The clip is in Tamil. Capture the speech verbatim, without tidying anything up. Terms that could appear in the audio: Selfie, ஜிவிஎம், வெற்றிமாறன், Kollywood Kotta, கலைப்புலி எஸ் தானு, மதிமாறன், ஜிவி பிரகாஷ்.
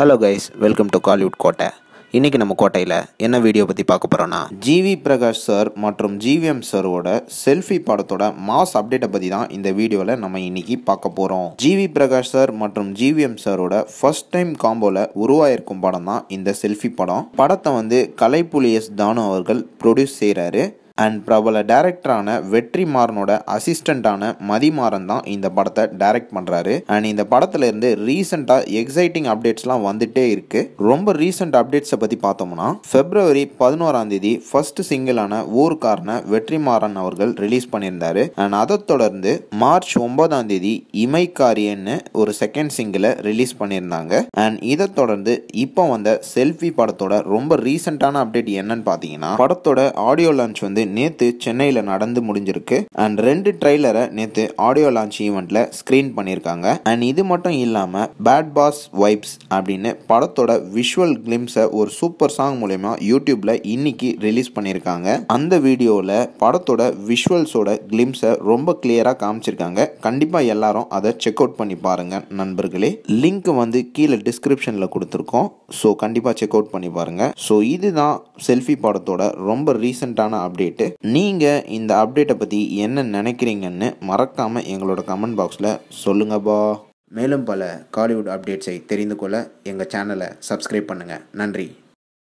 Hello guys, welcome to Kollywood Kotta. இன்னைக்கு நம்ம கோட்டையில என்ன வீடியோ பத்தி பார்க்க போறோம்னா ஜிவி பிரகாஷ் சார் மற்றும் ஜிவிஎம் சாரோட செல்ஃபி படத்தோட மாஸ் அப்டேட் பத்தி தான் இந்த வீடியோல நம்ம இன்னைக்கு பார்க்க போறோம். ஜிவி பிரகாஷ் சார் மற்றும் ஜிவிஎம் சாரோட ஃபர்ஸ்ட் டைம் காம்போல உருவாயிருக்கும் படம் தான் இந்த செல்ஃபி படம். படத்தை வந்து கலைப்புலி எஸ் தானு அவர்கள் ப்ரொடியூஸ் செய்றாரு. அண்ட் பிரபல டேரக்டரான வெற்றிமாறனோட அசிஸ்டண்டான மதிமாறன் தான் இந்த படத்தை டைரக்ட் பண்ணுறாரு. அண்ட் இந்த படத்துல இருந்து ரீசெண்டாக எக்ஸைட்டிங் அப்டேட்ஸ்லாம் வந்துட்டே இருக்கு. ரொம்ப ரீசெண்ட் அப்டேட்ஸை பற்றி பார்த்தோம்னா பிப்ரவரி பதினோராம் தேதி ஃபர்ஸ்ட் சிங்கிளான ஊர்காரன வெற்றிமாறன் அவர்கள் ரிலீஸ் பண்ணியிருந்தாரு. அண்ட் அதை தொடர்ந்து மார்ச் ஒன்பதாம் தேதி இமைக்காரியன்னு ஒரு செகண்ட் சிங்கிளை ரிலீஸ் பண்ணியிருந்தாங்க. அண்ட் இதை தொடர்ந்து இப்போ வந்த செல்ஃபி படத்தோட ரொம்ப ரீசெண்டான அப்டேட் என்னன்னு பார்த்தீங்கன்னா படத்தோட ஆடியோ லான்ச் வந்து நேத்து சென்னையில நடந்து முடிஞ்சிருக்கு. அண்ட் ரெண்டு ட்ரைலரை நேத்து ஆடியோ லான்ச் ஈவெண்ட்ல ஸ்கிரீன் பண்ணியிருக்காங்க. அண்ட் இது மட்டும் இல்லாம பேட் பாஸ் வைப்ஸ் அப்படின்னு படத்தோட விஷுவல் கிளிம்ஸை ஒரு சூப்பர் சாங் மூலமா யூடியூப்ல இன்னைக்கு ரிலீஸ் பண்ணியிருக்காங்க. அந்த வீடியோல படத்தோட விஷுவல்ஸோட கிளிம்ஸை ரொம்ப கிளியரா காமிச்சிருக்காங்க. கண்டிப்பா எல்லாரும் அதை செக் அவுட் பண்ணி பாருங்க நண்பர்களே. லிங்க் வந்து கீழே டிஸ்கிரிப்ஷன்ல கொடுத்துருக்கோம். ஸோ கண்டிப்பா செக் அவுட் பண்ணி பாருங்க. ஸோ இதுதான் செல்ஃபி படத்தோட ரொம்ப ரீசெண்டான அப்டேட். நீங்க இந்த அப்டேட்டை பத்தி என்ன நினைக்கிறீங்கன்னு மறக்காம எங்களோட கமெண்ட் பாக்ஸ்ல சொல்லுங்க பா. மேலும் பல காலிவுட் அப்டேட்ஸை தெரிந்து கொள்ள எங்க சேனலை சப்ஸ்கிரைப் பண்ணுங்க. நன்றி.